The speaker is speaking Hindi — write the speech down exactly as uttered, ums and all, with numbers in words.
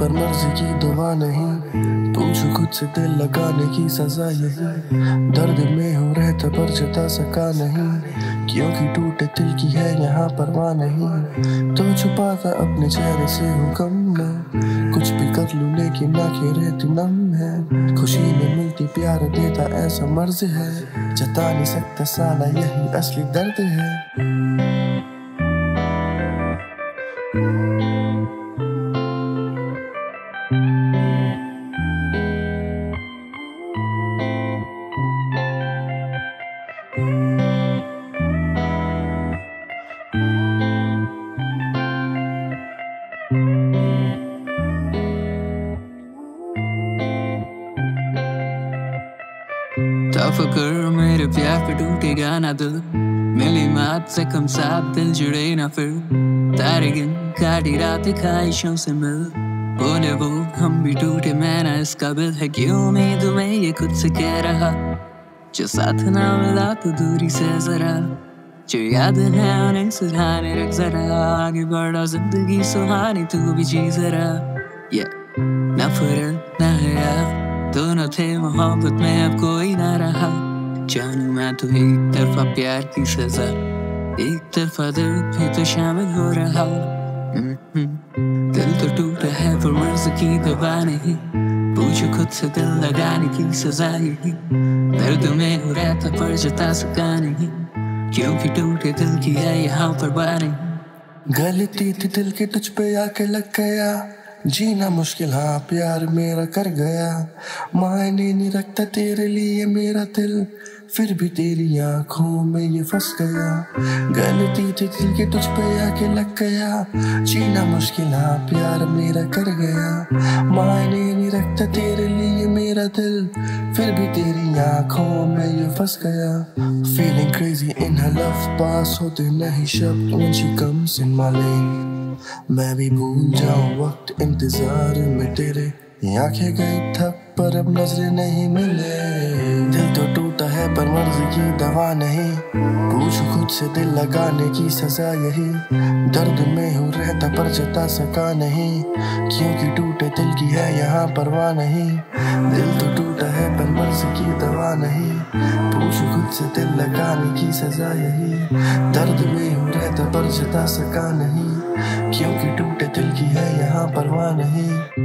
पर मर्जी की दुआ नहीं, तुझ खुद से दिल लगाने की सजा यही। दर्द में हो रहता पर जता सका नहीं, क्योंकि टूटे दिल की है यहाँ परवाह नहीं। तो छुपाता अपने चेहरे से हुक्म में, कुछ भी कर लूँ लेकिन ना के रहती नम है। खुशी में मिलती प्यार देता ऐसा मर्ज है, जता नहीं सकता साला यही असली दर्द है। तफक्कुर मेरे प्यार पे टूटेगा ना दिल, मिली मात से कम साथ दिल जुड़े ना फिर। तारे गिन काटी रातें ख्वाहिशों से मिल, बोले वो हम भी टूटे मैं ना इस काबिल है। क्यों उम्मीद में ये खुद से कह रहा, जो साथ ना मिला तो दूरी से जरा। जो याद है उन्हें सुहाने रख जरा, आगे बढ़ा जिंदगी सुहानी तू भी जी जरा। ये नफरत ना है यार दोनों थे मोहब्बत में अब कोई ना रहा। जानू मैं तो एक तरफा प्यार की सजा, एक तरफा दर्द भी तो शामिल हो रहा। दिल तो टूटा है पर मर्ज़ की दवा नहीं, पूछो खुद से दिल लगाने की सजा यही। दर्द में हो रहा था पर जता सका नहीं, क्योंकि टूटे दिल की है यहाँ पर बारी। गलती थी दिल के तुझ पे आके लग गया, जीना मुश्किल हाँ प्यार मेरा कर गया। मायने नहीं रखता तेरे लिए मेरा दिल, फिर भी तेरी आँखों में ये फंस गया। गलती थी दिल के तुझ पे आके लग गया, जीना मुश्किल हाँ प्यार मेरा कर गया। मायने नहीं रखता तेरे लिए मेरा दिल, फिर भी तेरी आँखों में ये फंस गया। Feeling crazy in her love, पास होते नहीं शब्द when she comes in my lane। मैं भी भूल जाऊं वक्त इंतजार में तेरे, आंखें गई थक पर अब नजरें नहीं मिले। दिल तो टूटा है पर मर्ज़ी की दवा नहीं, पूछ खुद से दिल लगाने की सजा यही। दर्द में हूँ रहता पर जता सका नहीं, क्योंकि टूटे दिल की है यहाँ परवाह नहीं। दिल तो टूटा है पर मर्ज़ी की दवा नहीं, पूछ खुद से दिल लगाने की सजा यही। दर्द में हूँ रहता पर जता सका नहीं, क्योंकि टूटे दिल की है यहाँ परवाह नहीं।